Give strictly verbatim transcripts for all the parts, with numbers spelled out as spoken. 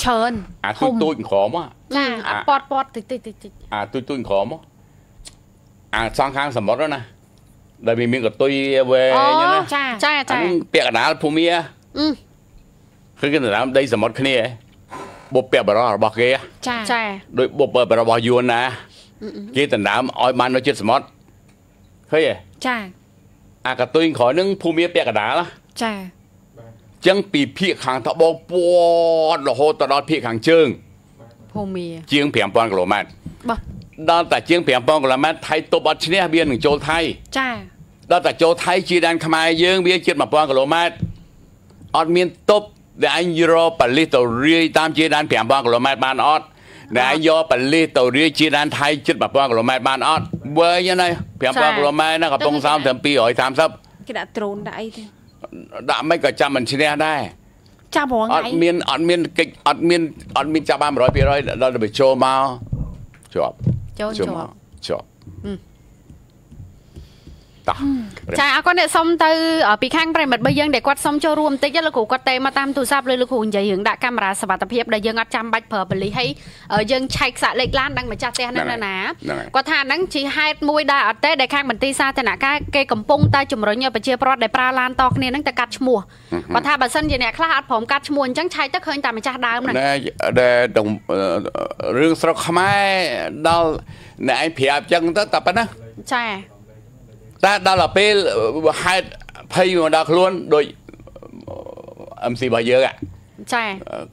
เชิญอาตุ้ยตุ้ยขอมั้งอาปอดปอดติดติดติดติดอาตุ้ยตุ้ยขอมั้งอาสองครั้งสมมติแล้วนะได้มีมีกับตุ้ยเว้ยเนี่ยนะใช่ใช่ใช่เปียกหนาภูมิอ่ะคือกันแต่ละได้สมมติแค่นี้บุบเปียกแบบเราบอกเกย์ใช่ใช่โดยบุบเปียกแบบเราบอกยวนนะกี่แต่ละอ้อยมันเราจิตสมมติเฮ้ยใช่อากาศตุ้ยขอหนึ่งภูมิเปียกหนาละใช่จังปีพีขังทบปวดโหตลอดพีขังเชิงภูมิเจียงเพียงปอนกลมัดด้านแต่เจียงเพียงปอนกลมัดไทยตบอัชเนียเบียนหนึ่งโจไทยใช่ด้านแต่โจไทยจีดันขมายเยื้องเบียนเจียงมาปอนกลมัดออดเมียนตบในอันยโรปลิตเรียตามจีดันเพียงปอนกลมัดบานออดในอันยอปลิตเรียจีดันไทยจีดมาปอนกลมัดบานออดเว้ยยังไงเพียงปอนกลมัดนะครับตรงสามถึงปีอ๋อยสามซับกระดาษตรูนได้ด่าไม่ก็จำมันชนะได้จ้าบอกไงอดเมียนอดเมียนกิอดเมียนอดเมียนจ้าบ้านร้อยปีร้อยเราจะไปโชว์มาชอบชอบชอบต่อใช่เอาคนเนี่ยส้มตือปีข้างไปหมดใบยังเด็กวัดส้มโชว์รวมเตยลูกกัดเตยมาตามตูซับเลยลูกหุ่นใหญ่หึงด่ากล้ามราสวัสดิเพียบได้ยังอัดจำใบเผอไปเลยให้ยังใช้สะเล็กล้านดังเหมือนจ้าเตยนั่นนะนะก็ทานนั่งชี้ให้มวยได้อัดเตยได้ข้างเหมือนตีซาแต่หน้าก้าเกยกำปงตาจุ่มร้อยเงาไปเชียร์ปลอดได้ปลาลานตอกเนี่ยนั่งแต่กัดมัวก็ทานบัดเส้นอย่างเนี้ยคลาดผมกัดมัวจังใช้ตะเคยตามเหมือนจ้าดาวนั่นได้ได้ตรงเรื่องสระขมายดาวไหนเพียบจังตั้งแต่ปะนะใช่แต่ดาราเป้ให้พายุดาวคล้วนโดยเอ็มซีบอยเยอะอ่ะใช่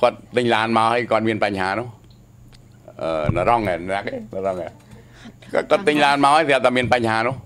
ก่อนติงลานมาให้ก่อนเวียนปัญหาเนาะเออน่าร้องไงนักน่าร้องไงก็ติงลานมาให้เสียแต่เวียนปัญหาเนาะ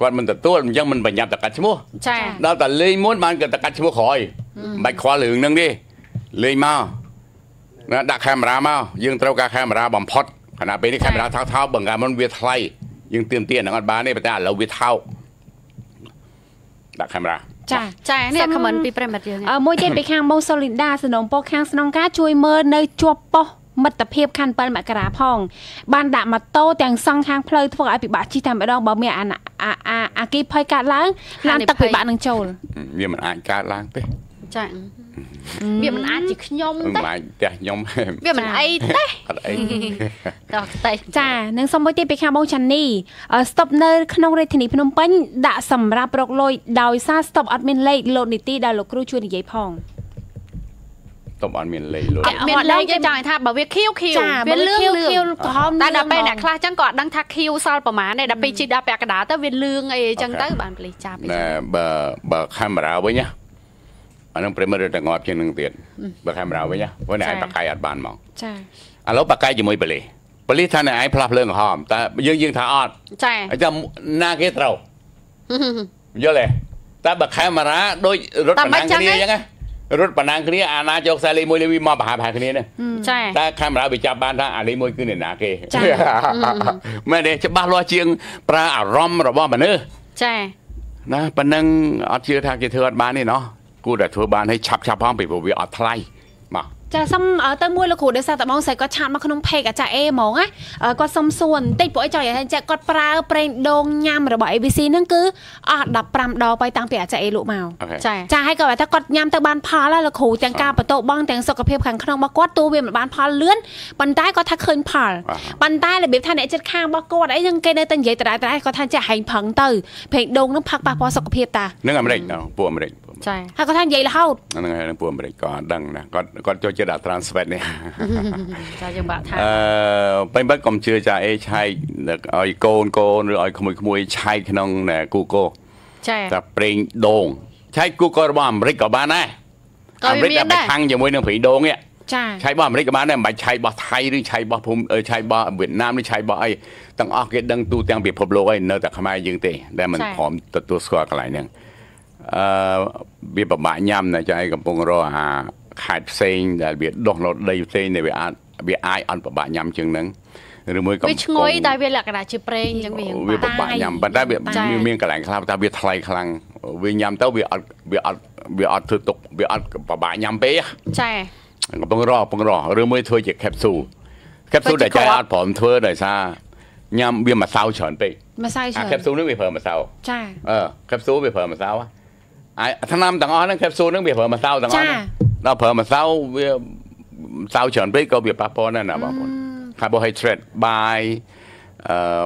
ก่อนมันแต่ตัวมันยังมันปัญญาแต่กัดชั่วโมงใช่ดาวแต่เลยม้วนมันเกิดแต่กัดชั่วโมงคอยใบคว้าเหลืองนึงดิเลยมานะดักแคมรามายิงเต้ากาแคมราบอมพอดขณะไปนี่แคมราเท้าเท้าเบิ่งการมันเวียไทยยังเตรียมเตี้ยนังอัดบ้านในประเทศเราวิเท่าดักแคมราใช่ใช่เนี่ยขมันปีเปรมบัดเยอะไงมวยเจ็ดไปข้างโมโซลินดาสนองปอข้างสนองก้าช่วยเมินในจัวปอมัตตเพียบคันเปิลมากระพองบานดามาโตแต่งซองข้างเพลย์พวกอภิบาลที่ทำไปดองบ่เมียอันอาอาอากีพอยการล้างล้างตะกุยบ้านนังโจลเมียมันอ่านการล้างเต้ใช่เบี้ยมันอาจจะขยมเต้แต่ยมเบี้ยมันไอเต้ดอกเต้จ้าหนึ่งสมบูรณ์ที่ไปข้ามบ้องชันนี่สต็อปเนอร์ขนมเรทินีพนมเป้นด่าสำรับรกลอยดาวซาสต็อปอัดเมนเลยโลนิตี้ดาวลูกครูช่วยใหญ่พองสต็อปอัดเมนเลยโลนิตี้เมนเลยจะจ่ายท่าแบบเบี้ยคิ้วคิ้วเบี้ยเลื่องเลื่องแต่ดับไปเนี่ยคลาจังกอดดังทักคิ้วซาวประมาณเนี่ยดับไปจีดับแปะกระดาษแต่เบี้ยเลื่องไอจังเต้บานปลีจ้าไปเนี่ยแบบแบบข้ามราไว้เนี่ยอันนั้นเปรมเรื่องแต่งงานเพียงหนึ่งเตียนบักแคมเราไว้เนี่ยว่าไหนปากไก่อัดบานมองใช่อันแล้วปากไก่จะมวยไปเลยไปเลยท่านไอ้พลับเรื่องหอมแต่ยิงยิงท่าออดใช่จะหน้าเกตเราเยอะเลยแต่บักแคมราโดยรถปนังคนนี้ยังไงรถปนังคนนี้อาณาจักรซาลีมวยเลวีมอป่าผ่าคนนี้เนี่ยใช่แต่แคมราไปจับบ้านท่านอาลีมวยคือเนี่ยหนาเกย์ไม่ได้จะบ้าล้อเชียงปลาอารมณ์หรือว่ามันเนอใช่นะปนังอัดเชื้อทางเกตเธออัดบานนี่เนาะกูแต่ทัวร์บานให้ชับชับพ้องไปบวชอัดไทยมาจะซ้ำเต้มวยละขู่เดี๋ยวซาแต่มองใส่ก็ชาดมาขนมเพกอาจจะเอหมองอ่ะก็ซ้ำส่วนติดปล่อยจ่อยอย่างเช่นจะกดปลาเปรนดงยำหรือบ่ไอพีซีนั่นคืออัดดับปรำดอไปตังเปียอาจจะเอลุเมาใช่จะให้กับว่าถ้ากดยำแต่บานพาละละขู่แตงกาประตูบ้องแตงสกปรกขังขนมบักกวดตัวเวียนบานพาเลื่อนปันใต้ก็ทักเคินพาลปันใต้เลยเบียบท่านไอจัดข้างบักกวดไอยังเกยในตันใหญ่แต่ได้แต่ได้ก็ท่านจะหันผังเตยเพกดงน้ำพักปลาพอสกปรกตาเนื้อไม่ได้เนาะปวดไม่ได้ใช่ถ้าก็ท่านใหญ่แล้วนั่นไงนั่นพูดไปเลยก่อนดังนะก็ก็จะจะด่าทรานสเปนเนี่ยจะยังบ้าท่านเออเป็นบัตรกำเชื่อใจไอ้ชายไอ้โกนโกนหรือไอ้ขโมยขโมยชายขนองเนี่ยกูโก้ใช่แต่เปล่งโด่งใช่กูก็ว่าอเมริกาบ้านได้อเมริกาไปทางอย่างมวยน้ำผีโด่งเนี่ยใช่ใช่ว่าอเมริกาบ้านได้หมายใช่บ่าไทยหรือใช่บ่าภูมิเออใช่บ่าเวียดนามหรือใช่บ่าไอ้ตั้งออกเกตดังตูเตียงเปียพบโลกไอ้เนื้อแต่ขมายยิงเตะได้มันหอมตัวตัวสกอร์กันหลายเนี่ยเบียบบ่ายย่ำนะใจกับปงรอหาขาดเซ็งแต่เบียดดอกเราได้เซ็งในเบียดเบียดไออันบ่ายย่ำเชิงนั้นหรือมือกับปงงอยได้เวลากระดาษชิเปรงยังเบียดบ่ายย่ำบัดได้เบียดมีเมียงกระแหล่งคลาบตาเบียดไทยคลังเบียดย่ำเต้าเบียดเบียดเบียดถือตกเบียดบ่ายย่ำเป๊ะใช่กับปงรอปงรอหรือมือเธอเจ็บแคปซูลแคปซูลได้ใจอัดผอมเธอได้ซาย่ำเบียดมาเศร้าเฉินไปมาเศร้าเฉินแคปซูลนึกไปเพิ่มมาเศร้าใช่เออแคปซูลไปเพิ่มมาเศร้าไอ้ทั้งน้ำต่างอ้อนั่งแคปซูลนั่งเบียดเผอมาเศร้าต่างอ้อเราเผอมาเศร้า sao chọn với câu việc papo này nào bảo con carbohydrate by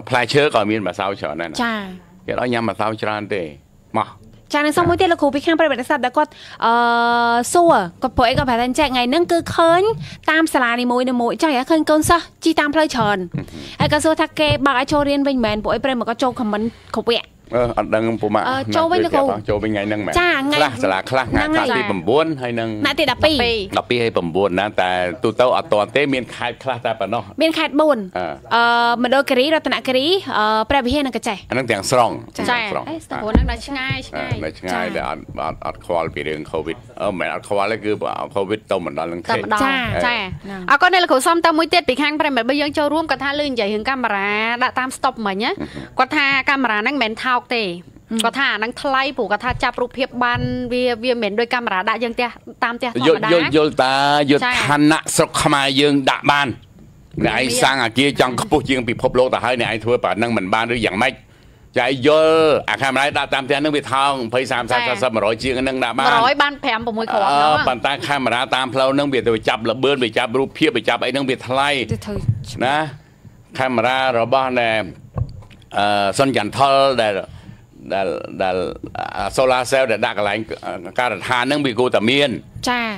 pleasure còn miên mà sao chọn này nào cái đó nhắm mà sao chọn để màจากนั้นสมมติเราคุยไปข้างประเทศสัตว์แล้วก็สู้กับพวกเอกภาพทันใจไงนั่นคือเขินตามสลาในมวยในมวยใจเขินเกินซะจีตามเพลย์ชอนไอ้กระสุนทักเก็บบางไอ้โจเรียนเป็นแมนพวกไอ้เปรมก็โจคำมันเขาเปะเออดังปุ่มมาโจเป็นกูโจเป็นไงนั่งแมนจ้าไงสลาคลั่งงานตีผมบ้วนให้นั่งนาตีดับปีดับปีให้ผมบ้วนนะแต่ตัวเต้าอัดตอนเต้เมียนขาดคลาดตาปะเนาะเมียนขาดบุญเออมันโดนกรีรัตนกรีแปรพิเศษนั่งกระจายนั่งแต่งสร้างใช่สร้างนั่งได้ช่างง่ายช่างง่ายแต่อัดอัดอัดควอลปีเรื่องโควิดเออแม่อัดควอลเลยคือเอาโควิดต้มเหมือนตอนลังเทใช่ใช่เอาก็ในหลักของซ้อมตามมวยเตี้ยปีข้างไปแบบเบี้ยงโจร่วมกับท่าลื่นใหญ่ถึงกำราได้ตามสต็อปเหมือนเนี้ยกว่าท่ากำรานั่งแมนเท้าก็ท่านั่งไล่ปูกระทาจับรูปเพียบบันเวียเวียเหม็นโดยกำราดะยังเตะตามเตะยดยดยดตายดธนะสกขมายังดะบันในสร้างอาเกียจังผู้ยิงปีพบโลกแต่ให้ในไอ้ทัวร์ป่านั่งเหมือนบ้านหรืออย่างไม่ใจเยอะอาคารไรดะตามเตะนั่งไปทางไปสามสามสามร้อยเชียงนั่งดะบันร้อยบ้านแผงผมมวยของปันตาข้ามราตามเพลานั่งเบียดไปจับระเบิดไปจับรูปเพียบไปจับไอ้นั่งเบียดไล่นะข้ามราเราบ้านแดงส่วนยันทอลเดลเดลเดลโซลาเซลเดลดักอะไรการทานนั่งบิโกตาเมียน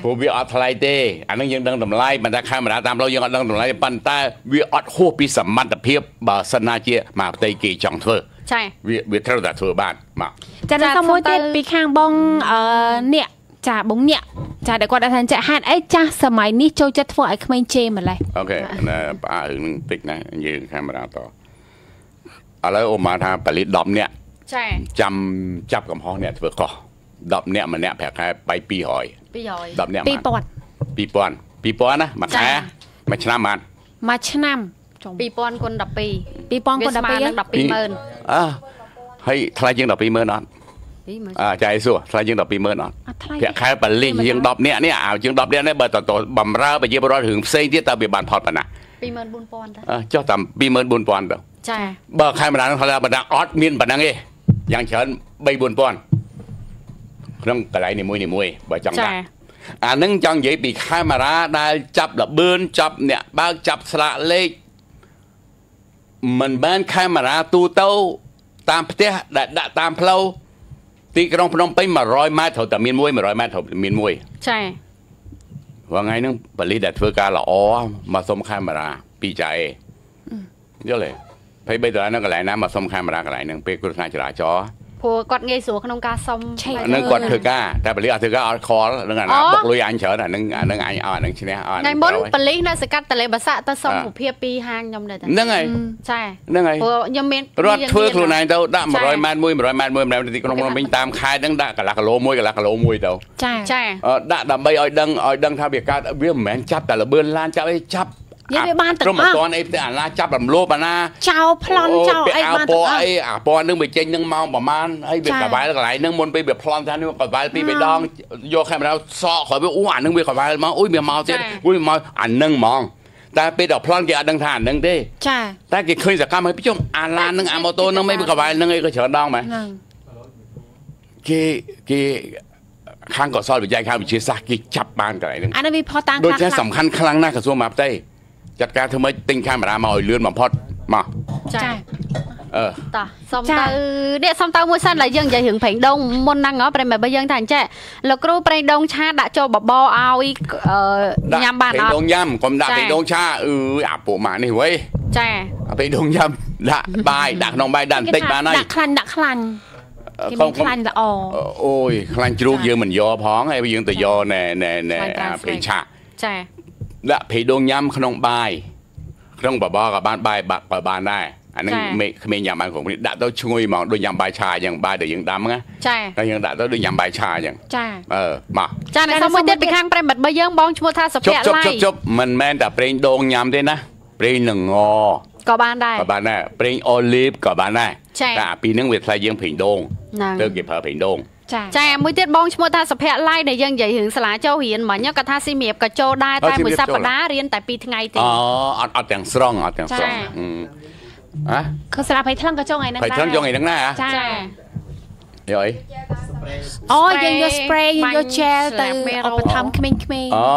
ผู้วิออทไลเตอันนั้นยังดังดำไล่บรรดาข้ามราตามเรายังดังดำไล่ปันตาวิออทโฮปิสัมมันตะเพียบบาสนาเจียมาเตกีจังเธอใช่วิวิเทอร์ดัตเธอบ้านมาจะได้สมมติปีข้างบ้องเนี่ยจ่าบ้องเนี่ยจ่าเด็กกว่าดันจ่าฮันไอ้จ่าสมัยนี้โจจะทวายขมิ้นเจมันเลยโอเคนะป้าอึงติ๊กนะยืนข้ามราต่ออะไรโอมาทางปริดดอมเนี่ยจำจับกับห้องเนี่ยเพื่อก่อดอมเนี่ยมันเนี่ยแผลไปปีหอยปีหอยดอมเนี่ยปีปอนปีปอนปีปอนนะมาแค่มาชนะมันมาชนะปีปอนคนดับปีปีปอนคนดับปีดับปีเมินอ่ะเฮ้ยทลายยิงดับปีเมินนอนอ่าใจสู้ทลายยิงดับปีเมินนอนแผลแค่ปริดยิงดอมเนี่ยเนี่ยเอายิงดอมเนี่ยเนี่ยเบอร์ต่อต่อบำร่าไปเย็บร้อยถึงเส้นที่ตาเบียบานพอดปะนะปีเมินบุญปอนอ่ะเจ้าต่ำปีเมินบุญปอนเปล่าเบอร์ใครมาดังทะเลบรรดาออสมินบรรดาเงี้ยยังเชิญใบบุญป้อนเรื่องกระไรในมวยในมวยบ่จังได้อ่านึ่งจังยี่ปีใครมาราได้จับระเบิดจับเนี่ยบ้าจับสละเล็กมันบ้านใครมาราตูเต้าตามเตี้ยด่าตามเพลาตีกระรองพนมไปมาร้อยไม้เท่าแต่มีนมวยมาร้อยไม้เท่ามีนมวยใช่ว่าไงนึ่งปริดัตเฟือการละอ๋อมาสมใครมาราปีใจเยอะเลยไปใบตัวนั่งกระไรน้ำมาส้มข้ามรากระไรหนึ่งเป๊กกุศลจราจรโผกดเงยสูขนมกาส้มหนึ่งกดเธอก้าแต่ปลีเอาเธอก้าเอาคอหนึ่งอ่ะนะบอกลุยอันเฉินอ่ะหนึ่งอ่ะหนึ่งอ่ะอ่ะหนึ่งชิ้นเนี้ยอ่ะในบนปลีน่าสกัดแต่เลยภาษาตะส้มผูเพียปีห้างยำเลยแต่นั่งไงใช่นั่งไงยังเมนรถเฟื่องครูนายเดาด่ามาร้อยมันมวยมาร้อยมันมวยมาตีกระลงมันเป็นตามคายดังด่ากับลักโลมวยกับลักโลมวยเดาใช่ใช่ด่าดับใบอ้อยดังอ้อยดังท่าเบียร์ก้าเบี้ยแหม่จับแต่ละเบื้องล้านจับไอ้จับยังไปบ้านแต่ก็มาตอนไอ้แต่ละจับลำโลปะนะเจ้าพลอนเจ้าไอ้บ้านแต่ไอ้อ่ะปอนนึงไปเจนนึงเมาประมาณไอ้เบียดกระบายอะไรนึงมนไปเบียดพลอนท่านนึงกระบายตีไปดองโยกให้มาแล้วซ้อขอไปอ้วนนึงไปกระบายมาอุ้ยเบียดเมาเจนอุ้ยเมาอันนึงมองแต่ไปดอกพลอนแกดังทานนึงดิใช่แต่แกเคยสักการ์ให้พี่ชมอ่านลานนึงอ่านมอโต้นึงไม่ไปกระบายนึงไอ้ก็เฉินดองไหมแกแกข้างเกาะซ่อนไปใจข้างไปเชียร์ซากิจับบ้านกันอะไรนึงอันนั้นมีพอตังค์โดยใช้สำคัญครั้งหน้ากระทรวงมหาดไทยจัดการทำไมติงข้ามมามาเอาเลื่อนมาพอดมาใช่เออต่อสมตาเด็กสมตามือสั้นหลายยังใหญ่ถึงแผงดงมนนั่งเงาะไปแบบใบยังทานแจแล้วครูไปดงชาด่าโจบบบอเอาอียำบ้านเอาไปดงยำความด่าไปดงชาเอออาปูหมานี่เว้ยใช่ไปดงยำด่าบายด่าน้องบายดันติ๊กบ้านไหนด่าคลันด่าคลันคลันละอโอ้ยคลันจูกเยอะเหมือนยอพ้องไอ้ไปยังแต่ยอแน่แน่แน่เพลงชาใช่และเพดงย้ำขนมบายขนมบะบอกับบ้านบายบักบะบานได้อันนั้นเมฆเมฆยำบานของคนนี้ด่าต้องช่วยมองด้วยยำบายชาอย่างบายเดี๋ยวยังดำไงใช่แล้วยังด่าต้องด้วยยำบายชาอย่างใช่เออมาจานในสมุนเด็ดไปข้างเปรมบัดเบย์ยังบ้องชัวท่าสเปียร์ไล่จบจบมันแม่นแต่เปรย์ดงย้ำได้นะเปรย์หนึ่งงอก็บ้านได้ก็บ้านได้เปรย์ออลิฟก็บ้านได้ใช่แต่ปีนึงเวทไซยังเพดงเติมเก็บเพดงใช่มือเตี้ยบองชมวตาสเปรไล่ในยังใหญ่ถึงสลาเจ้าเหียนเหมือนยกระทาซีเมียบกระโจได้ใต้มือซาปดาเรียนแต่ปีทั้งไงติอ๋ออัดแต่งสร้างอัดแต่งสร้างอืมอ่ะคือสลาไปทั้งกระโจไงนั่งได้ไปทั้งกระโจไงนั่งได้อ่ะใช่เดี๋ยวไอ้ อ๋อยังโยสเปรย์ยังโยแชร์แต่เอาไปทำขึ้นขึ้นอ๋อ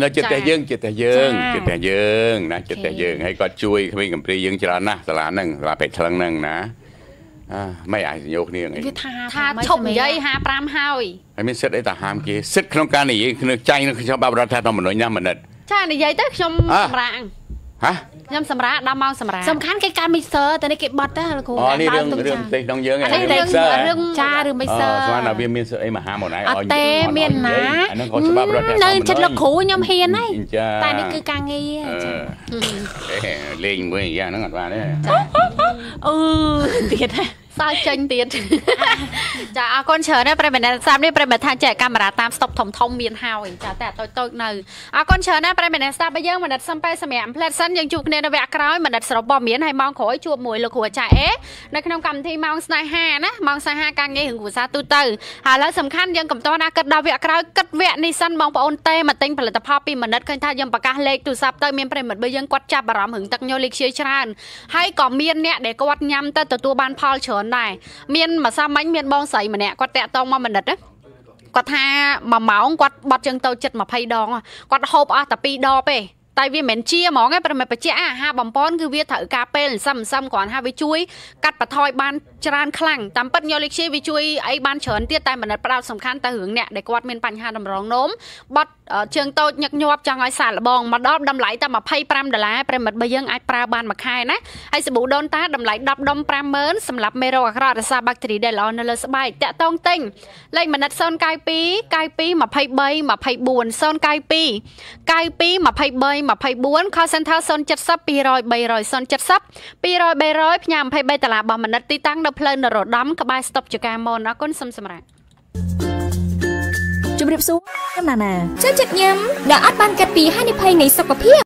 เราเจ็ดแต่เยื่อเจ็ดแต่เยื่อเจ็ดแต่เยื่อนะเจ็ดแต่เยื่อให้ก็ช่วยขึ้นกับปรียังจรานะสลาหนึ่งสลาเป็ดครั้งหนึ่งนะไม่อายโยกนี่ยังไงท่าชมยัยฮะปรามเฮาอีไอ้ไม่เสร็จไอ้ตาหามกี้เสร็จขนมการนี่นึกใจนึกชาวบ้านเราท่าทำเหมือนน้อยย่ำเหมือนเด็ดใช่นี่ยัยเต้ชมสำราญฮะย่ำสำราญดำเมาสำราญสำคัญกับการไม่เซอร์แต่ในเก็บบอทนะครูอ๋อนี่เรื่องเรื่องเด็กน้องเยอะไงเรื่องเรื่องจ้าหรือไม่เซอร์สว่าเราเบียนมินไอ้มาหาหมดไหนเต้เมียนนะนั่งฉันละครูย่ำเฮียนไอ้แต่นี่คือการเงี้ยเล่นเมื่อยอย่างนั้นก่อนว่าเนี่ยเออเตี้ยนะซาเจนเตี้ยจะเอาคนเชิญได้ประเมินซ้ำได้ประเมินทางแจกการมาตามสต็อปถมทองเมียนเฮาอีกจ้ะแต่ตัวตัวหนึ่งเอาคนเชิญได้ประเมินซ้ำไปเยอะมันดัดซ้ำไปสมัยอันเพลสซันยังจุกเนรแวกร้อยมันดัดสระบอมเมียนให้มองขอยจูบมวยลูกหัวใจเอ๊ะในขนมกำที่มองสไนฮานะมองสไนฮาการเงี้ยหึงหัวซาตุเตอร์หาแล้วสำคัญยังกับตัวนักกัดดาวแวกร้อยกัดแวกในซันมองปะอนเตมาเต็งผลิตภาพปีมันดัดเคยทายังปากกาเล็กตุซับเตอร์เมียนประเมินไปยังกัดจับรำหึงตักโยลิกเชียชานให้ก่อเมียนเนี่ยเด็กกัดยำแต่ตัวบ้านพอลเฉินได้เมียนมาซ้ำมั้งเมียนบองใส่มาเนี่ยก็แตะต้องมาเหมือนเด็ดนะก็ท่ามาเมาส์ก็บัดจังเตาจัดมาไพ่ดองก็หอบอ่ะแต่ปีดอไปแต่วิเหม็นเชี่ยหมองไงประมาณปัจจัยฮะบอมป้อนคือวิถกาเป็นซ้ำๆก่อนฮะวิจุยกัดปะทอยบานจรานคลั่งตามปัญญาลิเชวิจุยไอ้บานเฉินเตี้ยตายเหมือนเปล่าสำคัญแต่หึงเนี่ยเด็กวัดเมียนปัญหาดำร้องโน้มบัดเชิงโตยักยอบจังไอสารบองมาดอบดำไหลแต่มาไพ่ปรามเดล่าประมาณใบยังไอปลาบานมาคายนะไอ้สบู่โดนตาดำไหลดับดมปรามเมินสำหรับเมโรคราดซาบักตรีเดลอเนลสบายแต่ต้องเต็งเล่นเหมือนซ้อนกายปีกายปีมาไพ่ใบมาไพ่บุญซ้อนกายปีกายปีมาไพ่ใบมาไพ่บุญข้าวเส้นท้าซ้อนจัดซับปีรอยใบรอยซ้อนจัดซับปีรอยใบรอยพยายามไพ่ใบตลาดบอมมันตีตั้งดับเพลินรถดำกระบายสต็อปจุกามอนนักก้นสมสมรักจุบเรียบซู๊กนานาเจ้าจัดยำดอกอัดบานกะปีให้ในภายในสักกะเพียบ